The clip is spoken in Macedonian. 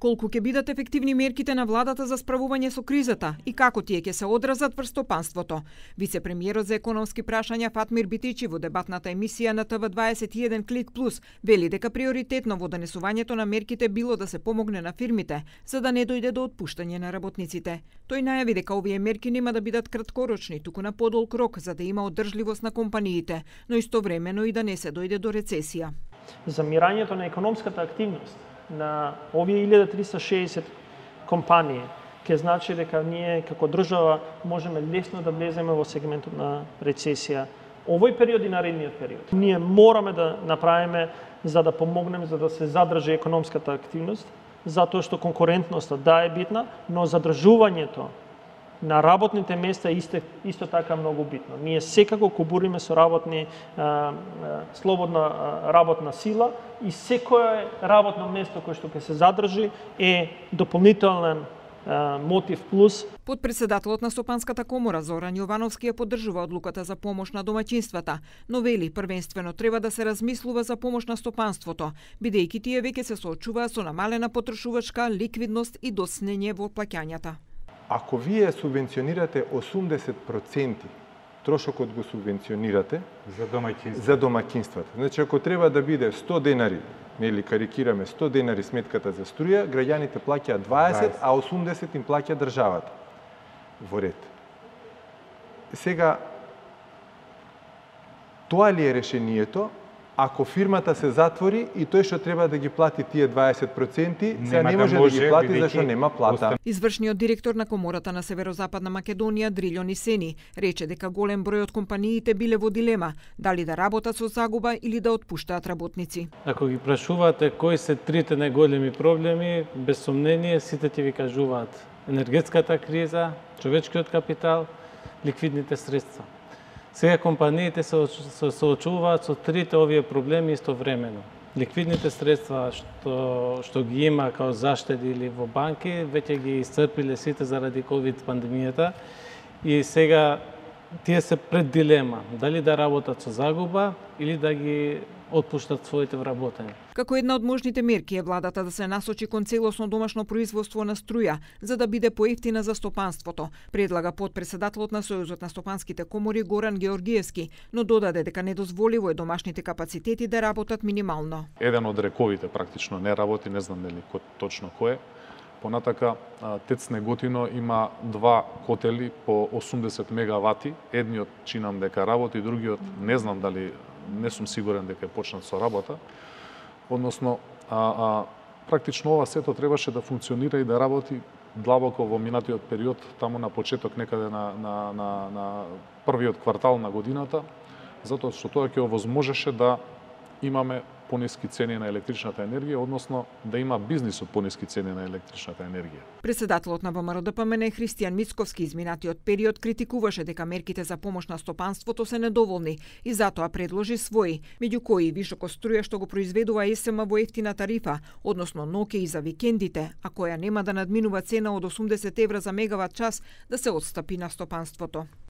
Колку ќе бидат ефективни мерките на владата за справување со кризата и како тие ќе се одразат врз стопанството? Вице-премиерот за економски прашања Фатмир Битичи во дебатната емисија на ТВ21 Клик Плюс вели дека приоритетно во донесувањето на мерките било да се помогне на фирмите, за да не дојде до отпуштање на работниците. Тој најави дека овие мерки нема да бидат краткорочни, туку на подолг рок, за да има одржливост на компаниите, но истовремено и да не се дојде до рецесија. Замирањето на економската активност на овие 1360 компании ќе значи дека ние како држава можеме лесно да влеземе во сегментот на рецесија овој период и наредниот период. Ние мораме да направиме за да помогнеме за да се задржи економската активност, затоа што конкурентноста да е битна, но задржувањето на работните места е исто така многу битно. Ние секако кобуриме со слободна работна сила и секое работно место кое што ќе се задржи е дополнителен мотив плюс. Подпредседателот на Стопанската комора Зоран Јовановски ја поддржува одлуката за помош на домаќинствата, но вели првенствено треба да се размислува за помош на стопанството, бидејќи тие веќе се соочуваат со намалена потрошувачка ликвидност и доснење во плаќањата. Ако вие субвенционирате 80% трошокот го субвенционирате за домаќинствата. Значи ако треба да биде 100 денари, нели карикираме 100 денари сметката за струја, граѓаните плаќаат 20, а 80 им плаќа државата. Во ред. Сега тоа ли е решението? Ако фирмата се затвори и тој што треба да ги плати тие 20%, се не може да ги плати зашто нема плата. Извршниот директор на Комората на Северозападна Македонија Дриљон Исени рече дека голем број од компаниите биле во дилема дали да работат со загуба или да отпуштаат работници. Ако ги прашувате кои се трите најголеми проблеми, без сомнение сите ти ви кажуваат енергетската криза, човечкиот капитал, ликвидните средства. Сега компаниите се соочуваат со трите овие проблеми истовремено. Ликвидните средства што ги има као заштеди или во банки, веќе ги исцрпиле сите заради ковид пандемијата и сега тие се пред дилема дали да работат со загуба или да ги отпуштат своите вработени. Како една од можните мерки е владата да се насочи кон целосно домашно производство на струја, за да биде поевтина за стопанството, предлага подпредседателот на Сојузот на стопанските комори Горан Георгиевски, но додаде дека недозволиво е домашните капацитети да работат минимално. Еден од рековите практично не работи, не знам дали точно кој е. Понатака, ТЕЦ Неготино има два котели по 80 мегавати, едниот чинам дека работи, другиот не знам дали, не сум сигурен дека почнат со работа. Односно, практично ова сето требаше да функционира и да работи длабоко во минатиот период, таму на почеток некаде на првиот квартал на годината, затоа што тоа ќе овозможеше да имаме пониски цени на електричната енергија, односно да има бизнис од пониски цени на електричната енергија. Председателот на ВМРО-ДПМНЕ Христијан Мицковски изминатиот период критикуваше дека мерките за помош на стопанството се недоволни и затоа предложи свои, меѓу кои вишоко струја што го произведува ЕСМ во ефтина тарифа, односно ноќе и за викендите, а која нема да надминува цена од 80 евра за мегават час, да се отстапи на стопанството.